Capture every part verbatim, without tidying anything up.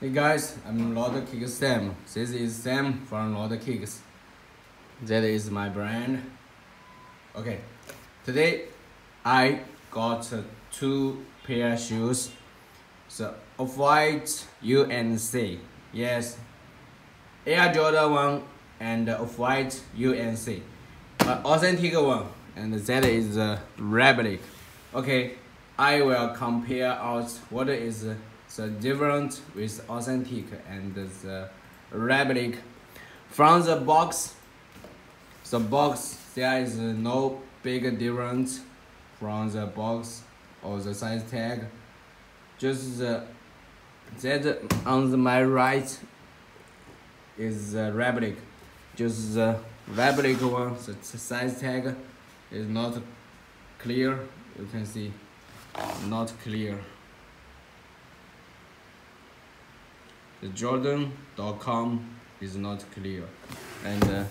Hey guys, I'm LordKicks Sam. This is Sam from LordKicks. That is my brand. Okay, today I got uh, two pair of shoes. So Off-White U N C. Yes, Air Jordan one and uh, Off-White U N C. Uh, authentic one, and that is uh, replica. Okay, I will compare out what is uh, the difference with authentic and the replica. From the box, the box there is no big difference from the box or the size tag. Just the, that on the, my right is the replica. Just the replica one. The size tag is not clear. You can see, not clear. The Jordan dot com is not clear, and uh,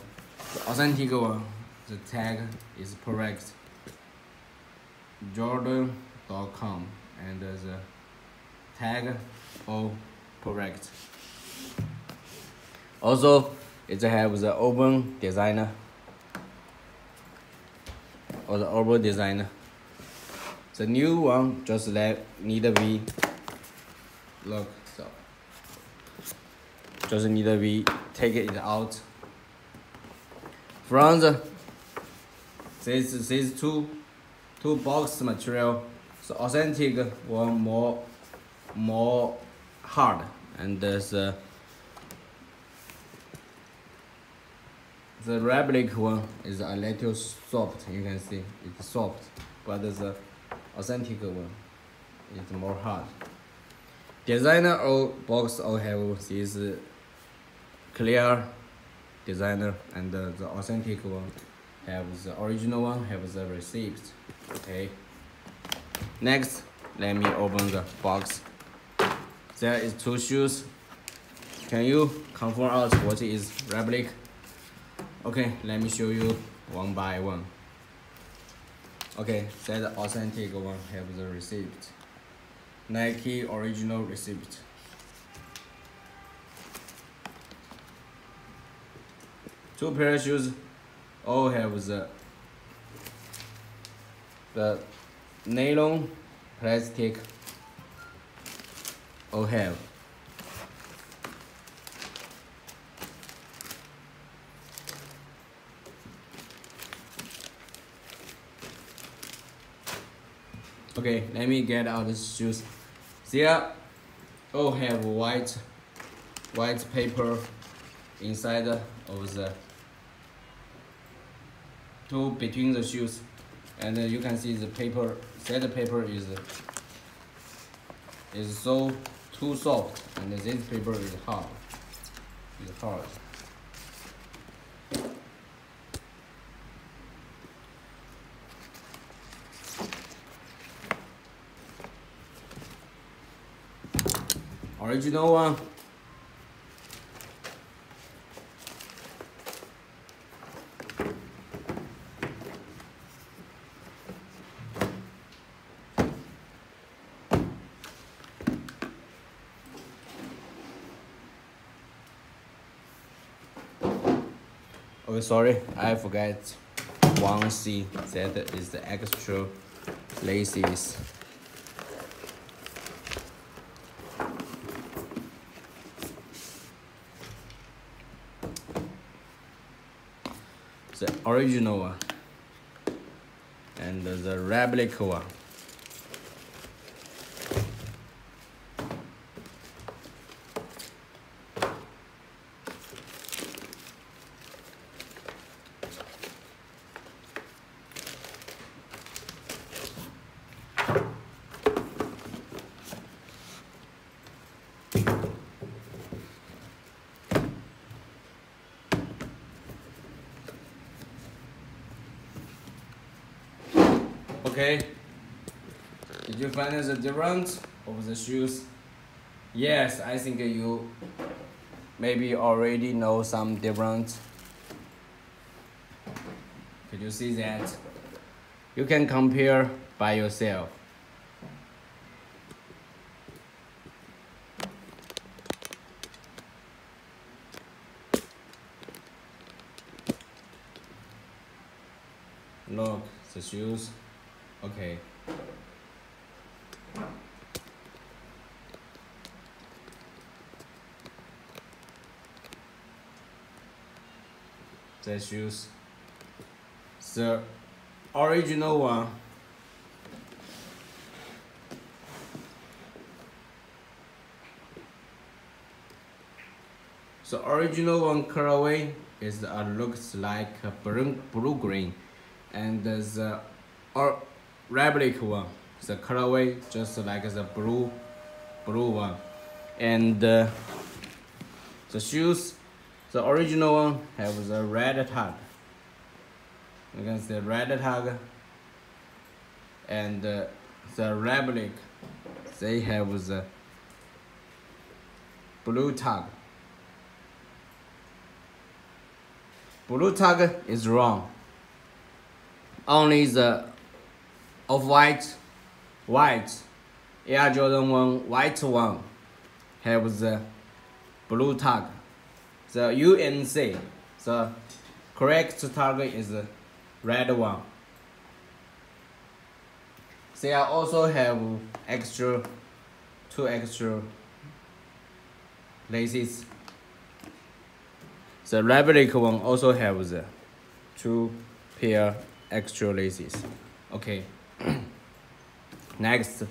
the authentic one, the tag is correct. Jordan dot com and uh, the tag all correct. Also, it has the open designer or the open designer. The new one just like need to be look so. Just need to be take it out. From the these these two two box material, the authentic one more more hard, and the the replica one is a little soft. You can see it's soft, but the authentic one is more hard. Designer or box all have this clear designer, and uh, the authentic one have the original one have the receipt. Okay, next let me open the box. There is two shoes. Can you confirm out what is replica? Okay, let me show you one by one. Okay, that authentic one have the receipt. Nike original receipt. Two pair of shoes all have the the nylon plastic all have. Okay, let me get out the shoes. They all have white white paper inside of the two between the shoes, and you can see the paper. That paper is is so too soft, and this paper is hard. Is hard. Original one. Oh, sorry, I forgot one C. That is the extra laces. The original one and the replica one. Okay, did you find the difference of the shoes? Yes, I think you maybe already know some difference. Could you see that? You can compare by yourself. look, the shoes. Okay. The shoes. The original one. The original one colorway is uh, looks like a blue, blue green, and the or replica one, the colorway just like the blue blue one, and uh, the shoes, the original one have the red tag. You can see red tag, and uh, the replica they have the blue tag. Blue tag is wrong. Only the Off-White, white, Air Jordan one, white one have the blue tag. The U N C, the correct tag is the red one. They also have extra, two extra laces. The replica one also has the two pair extra laces. Okay. Next,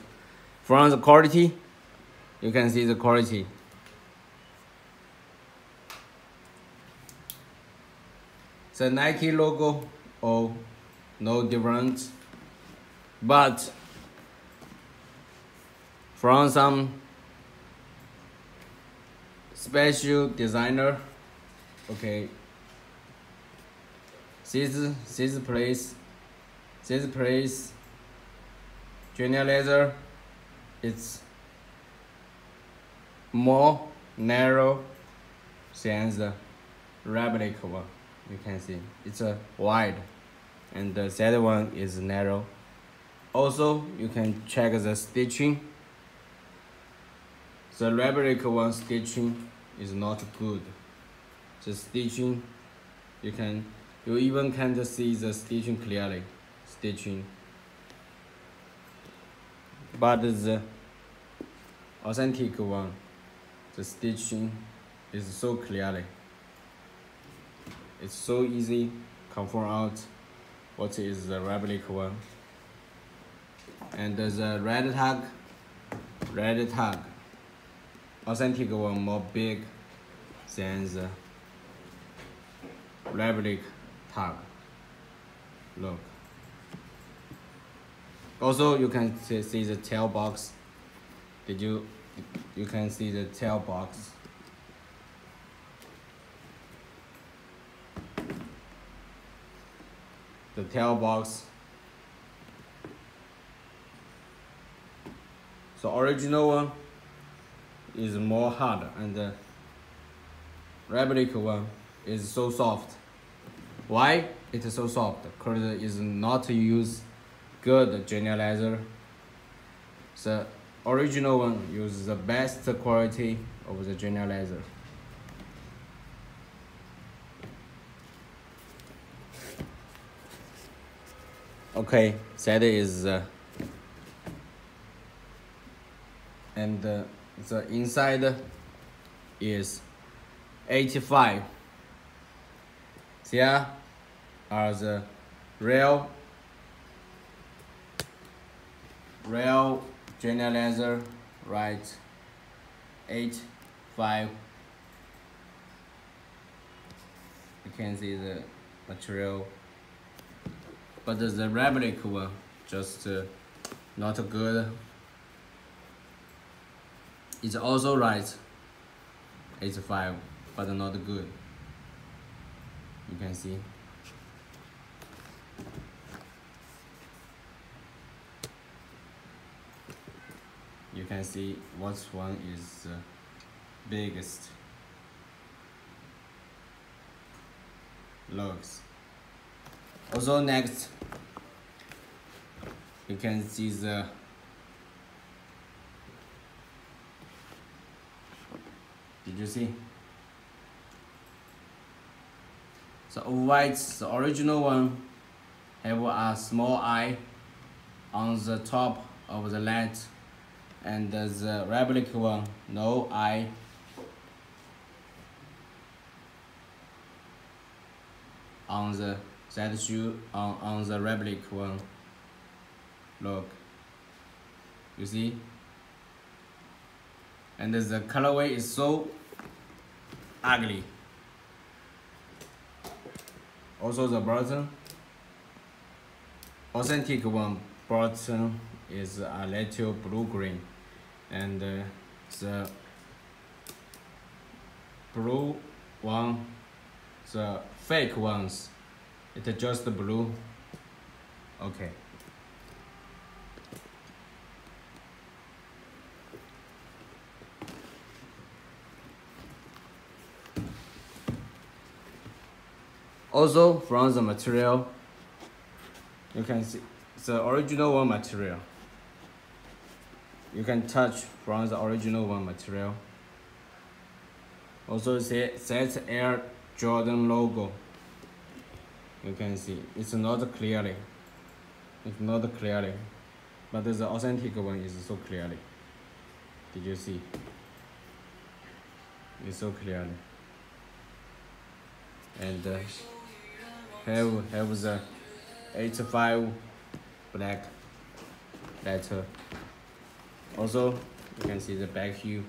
from the quality, you can see the quality. The Nike logo, oh, no difference. But from some special designer. Okay, this this place, this place, Junior Leather, it's more narrow than the replica one. You can see it's a uh, wide, and the other one is narrow. Also, you can check the stitching. The replica one stitching is not good. The stitching, you can, you even can't see the stitching clearly, stitching. But the authentic one, the stitching is so clearly. It's so easy to confirm out what is the replica one. And the red tag, red tag, authentic one more big than the replica tag. Look. Also, you can see the tail box. Did you? You can see the tail box. The tail box. The original one is more hard, and the replica one is so soft. Why it is so soft? Because it is not use good Junior Leather. The original one uses the best quality of the Junior Leather. Okay, that is uh, and uh, the inside is eighty-five. Here are the real, real Junior Leather, right? Eight, five. You can see the material, but the replica one just uh, not good. It's also right, eight five, but not good. You can see. You can see what one is the biggest. Looks. Also next, you can see the did you see? The Off-White, the original one have a small eye on the top of the light, and the replica one, no eye. On the that shoe on, on the replica one. Look, you see? And the colorway is so ugly. Also the button, authentic one button is a little blue green, and uh, the blue one, the fake ones, it's just blue. Okay. Also from the material, you can see the original one material. You can touch from the original one material. Also see that Air Jordan logo. You can see it's not clearly, it's not clearly, but the authentic one is so clearly. Did you see? It's so clearly, and. Uh, Have, have the eighty-five black letter. Also, you can see the back heel.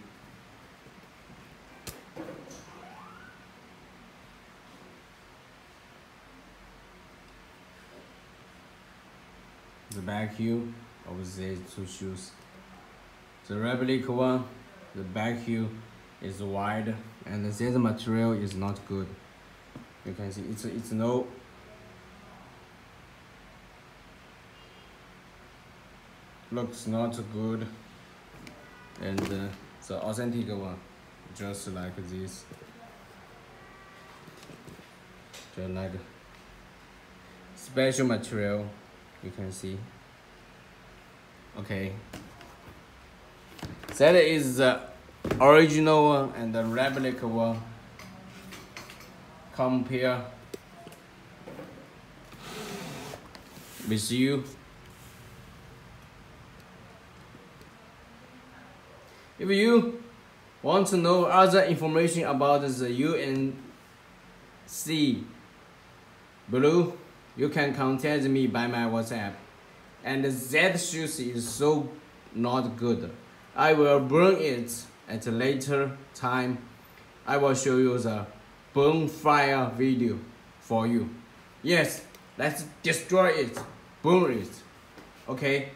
The back heel of these two shoes. The replica one, the back heel is wide, and this material is not good. You can see it's it's no. Looks not good, and uh, the authentic one, just like this, just like special material, you can see. Okay, that is the original one and the replica one. Compare with you. If you want to know other information about the U N C blue, you can contact me by my WhatsApp. And that shoes is so not good. I will burn it at a later time. I will show you the bonfire video for you. Yes, let's destroy it, burn it. Okay.